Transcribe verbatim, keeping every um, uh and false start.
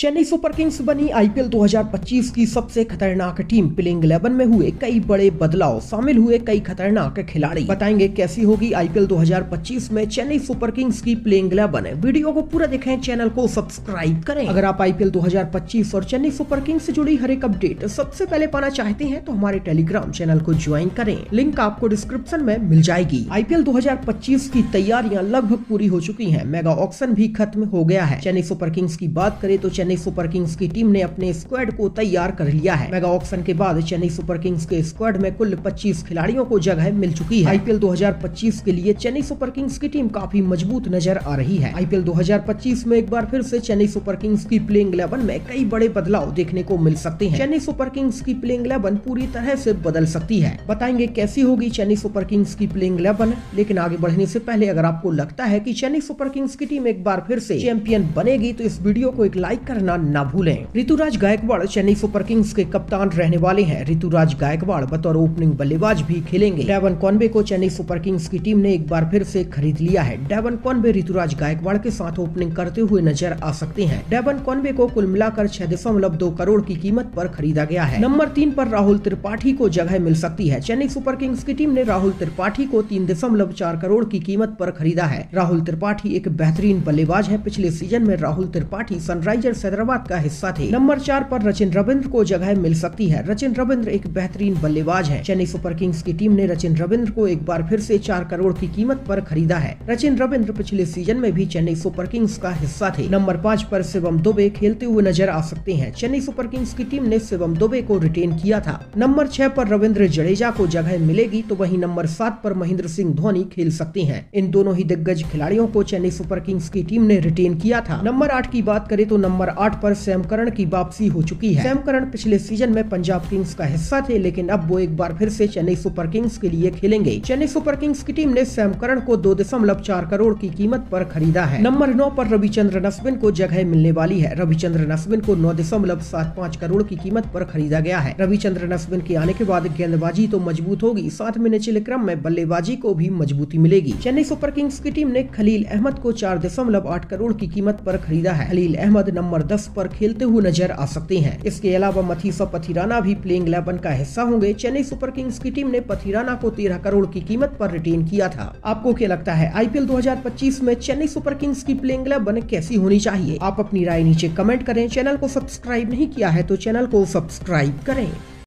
Chennai Super Kings बनी IPL दो हज़ार पच्चीस की सबसे खतरनाक टीम। प्लेइंग इलेवन में हुए कई बड़े बदलाव, शामिल हुए कई खतरनाक खिलाड़ी। बताएंगे कैसी होगी आईपीएल दो हज़ार पच्चीस में चेन्नई सुपर किंग्स की प्लेइंग इलेवन। वीडियो को पूरा देखें, चैनल को सब्सक्राइब करें। अगर आप आईपीएल दो हज़ार पच्चीस और चेन्नई सुपर किंग्स से जुड़ी हर एक अपडेट सबसे पहले पाना चाहते हैं तो हमारे टेलीग्राम चैनल को ज्वाइन करें, लिंक आपको डिस्क्रिप्शन में मिल जाएगी। आईपीएल दो हज़ार पच्चीस की तैयारियां लगभग पूरी हो चुकी है, मेगा ऑक्शन भी खत्म हो गया है। चेन्नई सुपर किंग्स की बात करें तो चेन्नई सुपर किंग्स की टीम ने अपने स्क्वाड को तैयार कर लिया है। मेगा ऑक्शन के बाद चेन्नई सुपर किंग्स के स्क्वाड में कुल पच्चीस खिलाड़ियों को जगह मिल चुकी है। आईपीएल दो हज़ार पच्चीस के लिए चेन्नई सुपर किंग्स की टीम काफी मजबूत नजर आ रही है। आईपीएल दो हज़ार पच्चीस में एक बार फिर से चेन्नई सुपर किंग्स की प्लेइंग इलेवन में कई बड़े बदलाव देखने को मिल सकते हैं। चेन्नई सुपर किंग्स की प्लेइंग इलेवन पूरी तरह से बदल सकती है। बताएंगे कैसी होगी चेन्नई सुपर किंग्स की प्लेइंग इलेवन। लेकिन आगे बढ़ने से पहले अगर आपको लगता है कि चेन्नई सुपर किंग्स की टीम एक बार फिर से चैंपियन बनेगी तो इस वीडियो को एक लाइक करना ना भूलें। ऋतुराज गायकवाड़ चेन्नई सुपर किंग्स के कप्तान रहने वाले हैं। ऋतुराज गायकवाड़ बतौर ओपनिंग बल्लेबाज भी खेलेंगे। डेवन कॉन्वे को चेन्नई सुपर किंग्स की टीम ने एक बार फिर से खरीद लिया है। डेवन कॉन्वे ऋतुराज गायकवाड़ के साथ ओपनिंग करते हुए नजर आ सकते हैं। डेवन कॉन्वे को कुल मिलाकर छह दशमलव दो करोड़ की कीमत पर खरीदा गया है। नंबर तीन पर राहुल त्रिपाठी को जगह मिल सकती है। चेन्नई सुपर किंग्स की टीम ने राहुल त्रिपाठी को तीन दशमलव चार करोड़ की कीमत पर खरीदा है। राहुल त्रिपाठी एक बेहतरीन बल्लेबाज है। पिछले सीजन में राहुल त्रिपाठी सनराइजर्स हैदराबाद का हिस्सा थे। नंबर चार पर रचिन रविंद्र को जगह मिल सकती है। रचिन रविंद्र एक बेहतरीन बल्लेबाज है। चेन्नई सुपर किंग्स की टीम ने रचिन रविंद्र को एक बार फिर से चार करोड़ की कीमत पर खरीदा है। रचिन रविंद्र पिछले सीजन में भी चेन्नई सुपर किंग्स का हिस्सा थे। नंबर पाँच पर शिवम दुबे खेलते हुए नजर आ सकते हैं। चेन्नई सुपर किंग्स की टीम ने शिवम दुबे को रिटेन किया था। नंबर छह पर रविन्द्र जडेजा को जगह मिलेगी तो वही नंबर सात पर महेंद्र सिंह धोनी खेल सकते हैं। इन दोनों ही दिग्गज खिलाड़ियों को चेन्नई सुपर किंग्स की टीम ने रिटेन किया था। नंबर आठ की बात करें तो नंबर आठ पर सैम करन की वापसी हो चुकी है। सैम करन पिछले सीजन में पंजाब किंग्स का हिस्सा थे, लेकिन अब वो एक बार फिर से चेन्नई सुपर किंग्स के लिए खेलेंगे। चेन्नई सुपर किंग्स की टीम ने सैम करन को दो दशमलव चार करोड़ की कीमत पर खरीदा है। नंबर नौ पर रविचंद्रन अश्विन को जगह मिलने वाली है। रविचंद्रन अश्विन को नौ दशमलव सात पाँच करोड़ की कीमत पर खरीदा गया है। रविचंद्रन अश्विन के आने के बाद गेंदबाजी तो मजबूत होगी, साथ में निचले क्रम में बल्लेबाजी को भी मजबूती मिलेगी। चेन्नई सुपर किंग्स की टीम ने खलील अहमद को चार दशमलव आठ करोड़ की कीमत पर खरीदा है। खलील अहमद नंबर दस पर खेलते हुए नजर आ सकते हैं। इसके अलावा मथीसा पथिराना भी प्लेइंग इलेवन का हिस्सा होंगे। चेन्नई सुपर किंग्स की टीम ने पथिराना को तेरह करोड़ की कीमत पर रिटेन किया था। आपको क्या लगता है आईपीएल दो हज़ार पच्चीस में चेन्नई सुपर किंग्स की प्लेइंग इलेवन कैसी होनी चाहिए? आप अपनी राय नीचे कमेंट करें। चैनल को सब्सक्राइब नहीं किया है तो चैनल को सब्सक्राइब करें।